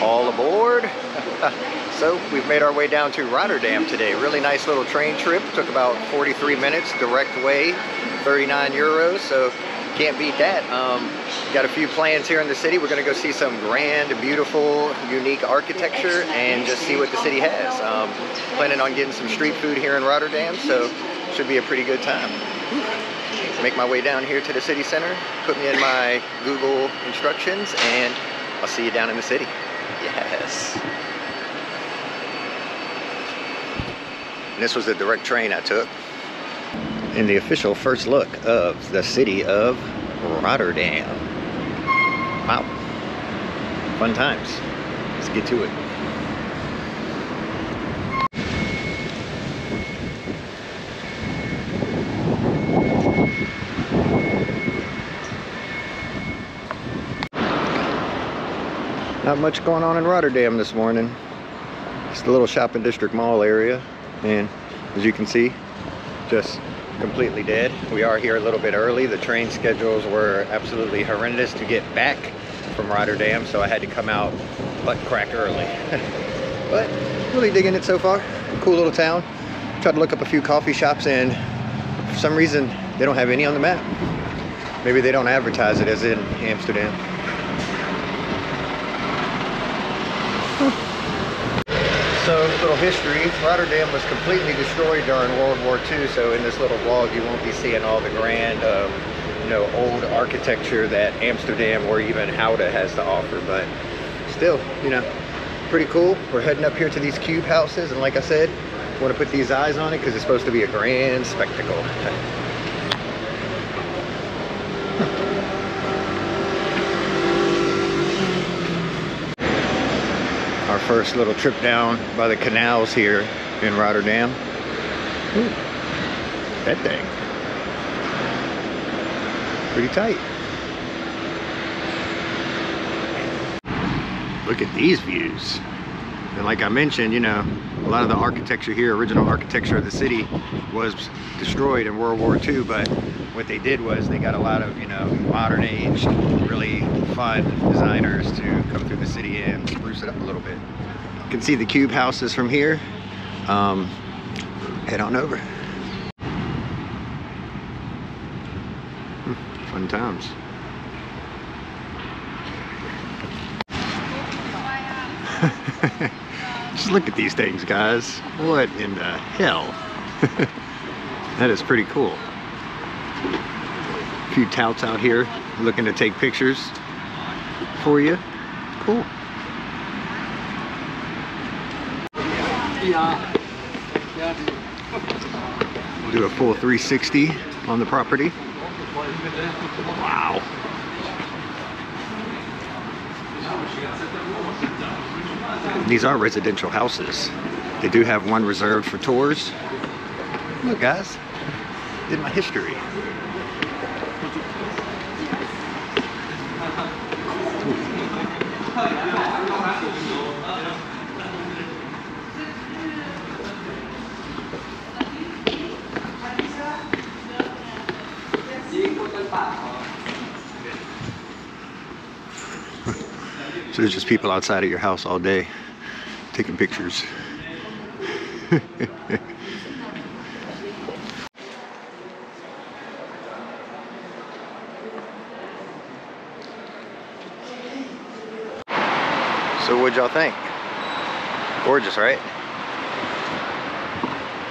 All aboard. So we've made our way down to Rotterdam today. Really nice little train trip. Took about 43 minutes direct way, 39 euros. So can't beat that. Got a few plans here in the city. We're going to go see some grand, beautiful, unique architecture and just see what the city has. Planning on getting some street food here in Rotterdam, so should be a pretty good time. Make my way down here to the city center, put me in my Google instructions, and I'll see you down in the city. Yes. And this was the direct train I took. In the official first look of the city of Rotterdam. Wow. Fun times. Let's get to it. Not much going on in Rotterdam this morning. Just a little shopping district mall area. And as you can see, just completely dead. We are here a little bit early. The train schedules were absolutely horrendous to get back from Rotterdam, so I had to come out butt crack early. But really digging it so far. Cool little town. Tried to look up a few coffee shops, and for some reason they don't have any on the map. Maybe they don't advertise it as in Amsterdam. So, little history, Rotterdam was completely destroyed during World War II, so in this little vlog you won't be seeing all the grand, you know, old architecture that Amsterdam or even Gouda has to offer, but still, you know, pretty cool. We're heading up here to these cube houses, and like I said, I want to put these eyes on it because it's supposed to be a grand spectacle. Our first little trip down by the canals here in Rotterdam. Ooh, that thing. Pretty tight. Look at these views. And like I mentioned, you know, a lot of the architecture here, original architecture of the city, was destroyed in World War II, but what they did was they got a lot of, you know, modern age, really fun designers to come through the city and spruce it up a little bit. You can see the cube houses from here. Head on over. Fun times. Just look at these things, guys. What in the hell? That is pretty cool. A few touts out here looking to take pictures for you. Cool. We'll do a full 360 on the property. Wow. These are residential houses. They do have one reserved for tours. Look, guys, did my history. So there's just people outside of your house all day taking pictures. So what'd y'all think? Gorgeous, right?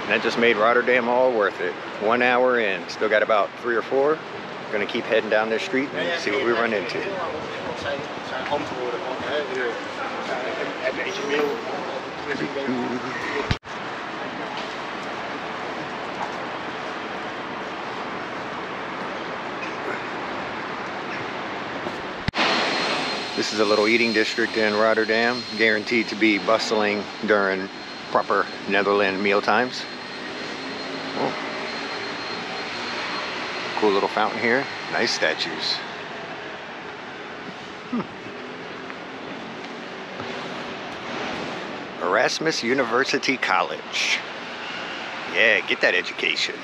And that just made Rotterdam all worth it. 1 hour in, still got about 3 or 4. Gonna keep heading down this street and see what we run into. This is a little eating district in Rotterdam, guaranteed to be bustling during proper Netherlands meal times. Oh. Cool little fountain here. Nice statues. Erasmus University College. Yeah, get that education.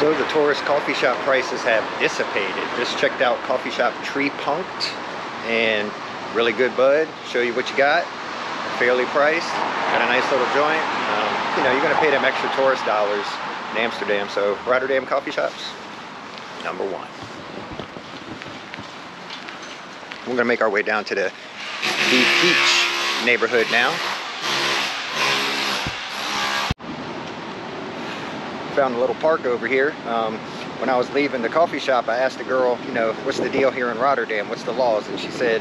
So the tourist coffee shop prices have dissipated. Just checked out coffee shop Tree Punkt. and really good bud. Show you what you got, fairly priced, got a nice little joint. You know, you're gonna pay them extra tourist dollars in Amsterdam. So Rotterdam coffee shops, #1. We're gonna make our way down to the De Pijp neighborhood now. Found a little park over here. When I was leaving the coffee shop, I asked the girl, you know, what's the deal here in Rotterdam? What's the laws? And she said,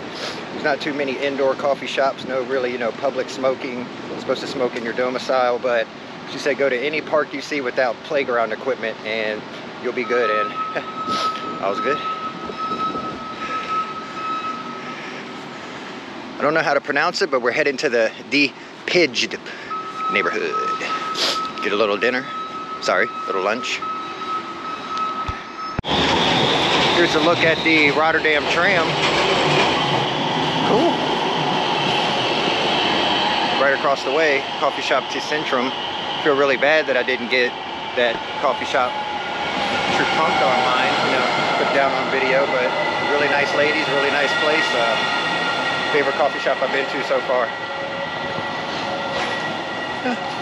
there's not too many indoor coffee shops, no really, you know, public smoking. You're supposed to smoke in your domicile, but she said, go to any park you see without playground equipment and you'll be good. And I was good. I don't know how to pronounce it, but we're heading to the De Pijp neighborhood. Get a little dinner. Sorry, little lunch. Here's a look at the Rotterdam tram. Cool. Right across the way, coffee shop Te Centrum. Feel really bad that I didn't get that coffee shop True Punk'd online, you know, put down on video, but really nice ladies, really nice place. Favorite coffee shop I've been to so far.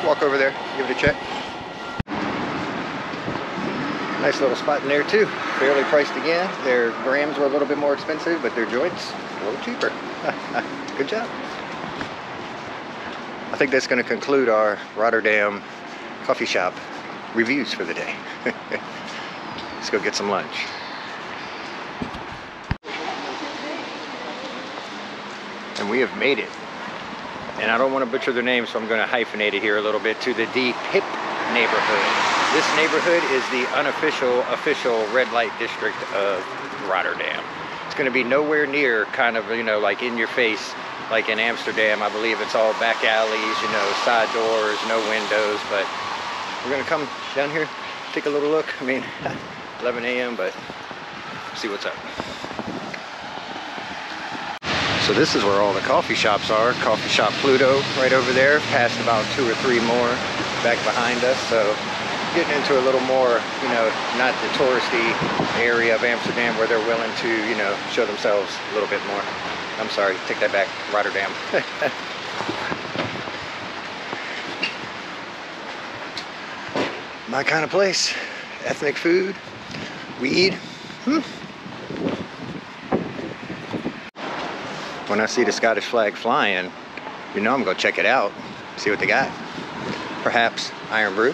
Walk over there, give it a check. Nice little spot in there too. Fairly priced again. Their grams were a little bit more expensive, but their joints a little cheaper. Good job. I think that's going to conclude our Rotterdam coffee shop reviews for the day. Let's go get some lunch. And we have made it. And I don't want to butcher their name, so I'm going to hyphenate it here a little bit, to the De Pijp neighborhood. This neighborhood is the unofficial, official red light district of Rotterdam. It's going to be nowhere near kind of, you know, like in your face, like in Amsterdam. I believe it's all back alleys, you know, side doors, no windows. But we're going to come down here, take a little look. I mean, 11 a.m., but see what's up. So this is where all the coffee shops are. Coffee Shop Pluto right over there, past about 2 or 3 more back behind us. So getting into a little more, you know, not the touristy area of Amsterdam where they're willing to, you know, show themselves a little bit more. I'm sorry, take that back, Rotterdam. My kind of place. Ethnic food, weed. When I see the Scottish flag flying, you know I'm gonna check it out, see what they got. Perhaps Iron Brew.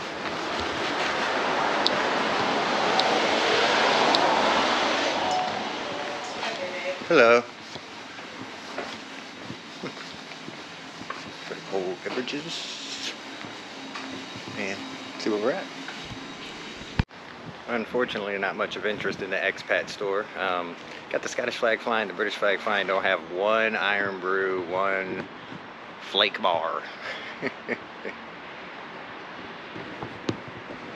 Hello. Pretty cold beverages. And see where we're at. Unfortunately, not much of interest in the expat store. Got the Scottish flag flying, the British flag flying. Don't have one Iron Brew, one Flake Bar.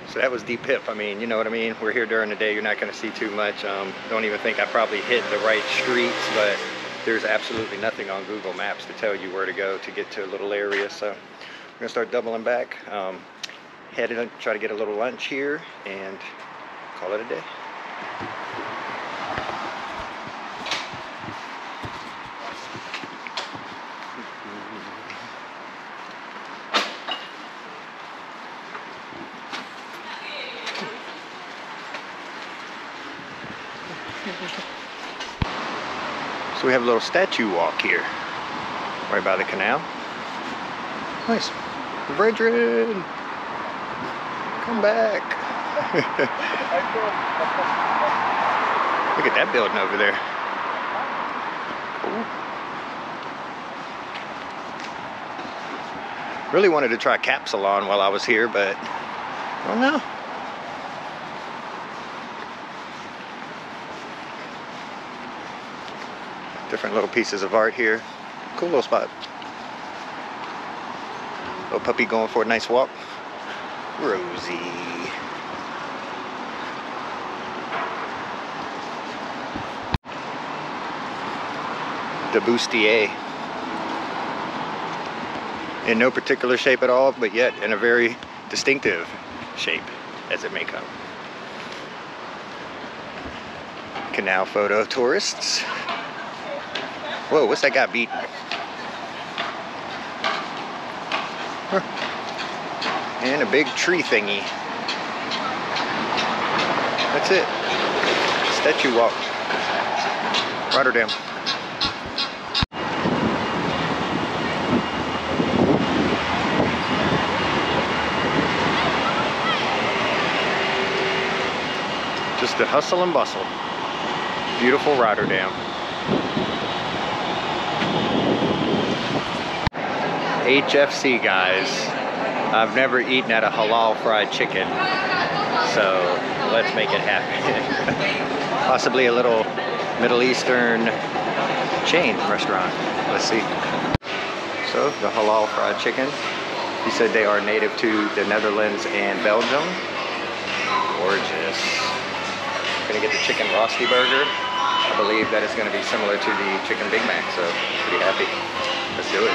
So that was De Pijp. I mean, you know what I mean? We're here during the day. You're not going to see too much. Don't even think I probably hit the right streets, but there's absolutely nothing on Google Maps to tell you where to go to get to a little area. So we're going to start doubling back. Headed to try to get a little lunch here and call it a day. So we have a little statue walk here, right by the canal. Nice. Brethren, come back. Look at that building over there. Cool. Really wanted to try Capsalon while I was here, but I don't know. Different little pieces of art here. Cool little spot. Little puppy going for a nice walk. Rosie. The bustier. In no particular shape at all, but yet in a very distinctive shape as it may come. Canal photo tourists. Whoa, what's that guy beating? Huh. And a big tree thingy. That's it. Statue Walk. Rotterdam. Just the hustle and bustle. Beautiful Rotterdam. HFC guys, I've never eaten at a halal fried chicken, so let's make it happen. Possibly a little Middle Eastern chain restaurant. Let's see. So the halal fried chicken, he said they are native to the Netherlands and Belgium. Gorgeous. Gonna get the chicken rosti burger. I believe that it's gonna be similar to the chicken Big Mac, so pretty happy. Let's do it.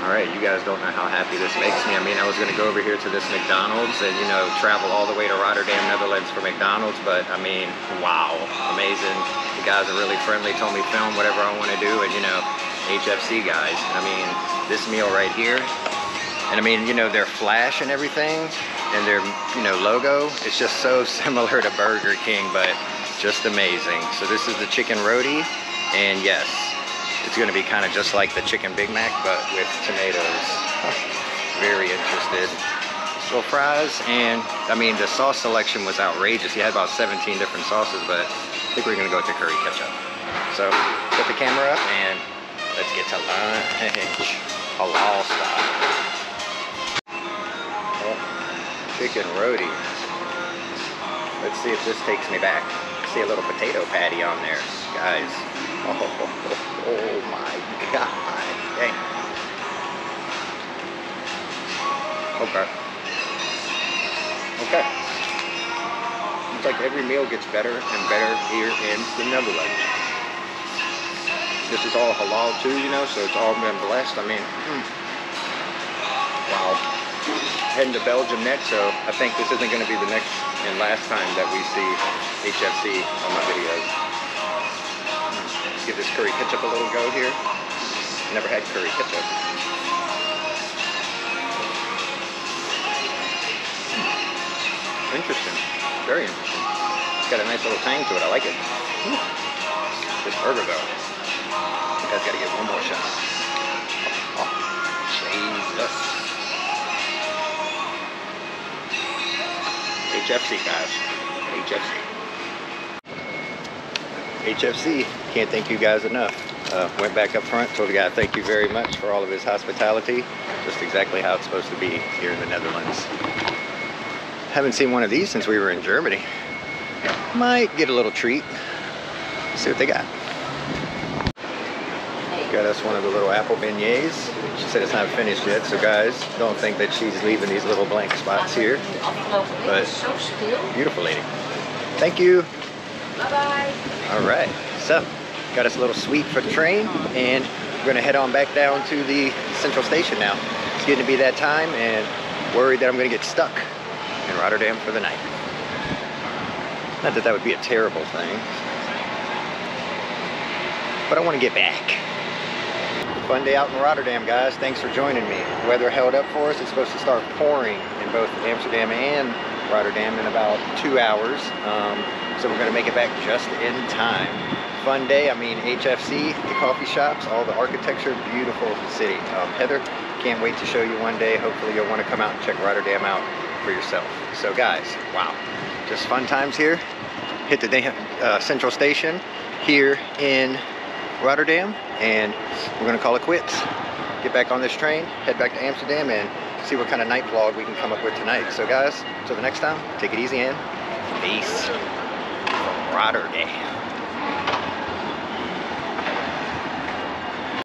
Alright, you guys don't know how happy this makes me. I mean, I was going to go over here to this McDonald's and, you know, travel all the way to Rotterdam, Netherlands for McDonald's, but, I mean, wow, amazing. The guys are really friendly, told me film whatever I want to do, and, you know, HFC guys. I mean, this meal right here, and, I mean, you know, their flash and everything, and their, you know, logo, it's just so similar to Burger King, but just amazing. So this is the chicken roti, and yes, it's going to be kind of just like the chicken Big Mac, but with tomatoes. Very interested. Little fries, and I mean, the sauce selection was outrageous. You had about 17 different sauces, but I think we're going to go with the curry ketchup. So, put the camera up, and let's get to lunch. Halal style. Oh, chicken roti. Let's see if this takes me back. See a little potato patty on there, guys. Oh my god. Dang. Okay. Okay. It's like every meal gets better and better here in the Netherlands. This is all halal too, you know, so it's all been blessed. I mean, wow. Heading to Belgium next, so I think this isn't going to be the next and last time that we see HFC on my videos. Give this curry ketchup a little go here. Never had curry ketchup. Interesting. Very interesting. It's got a nice little tang to it. I like it. This burger though. You guys gotta get one more shot. Oh, Jesus. HFC guys. HFC. HFC, can't thank you guys enough. Went back up front, told the guy thank you very much for all of his hospitality. Just exactly how it's supposed to be here in the Netherlands. Haven't seen one of these since we were in Germany. Might get a little treat. Let's see what they got. Got us one of the little apple beignets. She said it's not finished yet, so guys, don't think that she's leaving these little blank spots here. But beautiful lady. Thank you. Bye-bye. All right, so got us a little sweet for the train, and we're gonna head on back down to the central station now. It's getting to be that time, and worried that I'm gonna get stuck in Rotterdam for the night. Not that that would be a terrible thing, but I want to get back. Fun day out in Rotterdam, guys. Thanks for joining me. The weather held up for us. It's supposed to start pouring in both Amsterdam and Rotterdam in about 2 hours. So we're gonna make it back just in time. Fun day, I mean HFC, the coffee shops, all the architecture, beautiful city. Heather, can't wait to show you one day. Hopefully you'll wanna come out and check Rotterdam out for yourself. So guys, wow, just fun times here. Hit the damn central station here in Rotterdam, and we're gonna call it quits. Get back on this train, head back to Amsterdam, and see what kind of night vlog we can come up with tonight. So guys, till the next time, take it easy and peace. Rotterdam.